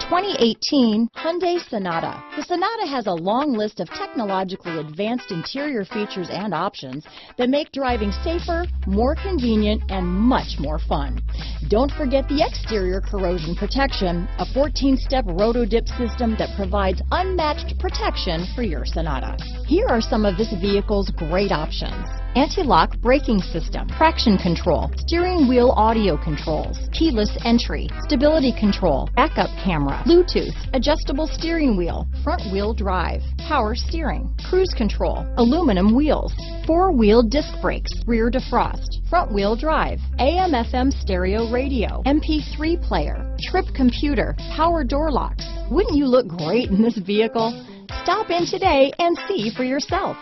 2018 Hyundai Sonata. The Sonata has a long list of technologically advanced interior features and options that make driving safer, more convenient, and much more fun. Don't forget the exterior corrosion protection, a 14-step Rotodip system that provides unmatched protection for your Sonata. Here are some of this vehicle's great options: anti-lock braking system, traction control, steering wheel audio controls, keyless entry, stability control, backup camera, Bluetooth, adjustable steering wheel, front wheel drive, power steering, cruise control, aluminum wheels, four-wheel disc brakes, rear defrost, front wheel drive, AM/FM stereo radio, MP3 player, trip computer, power door locks. Wouldn't you look great in this vehicle? Stop in today and see for yourself.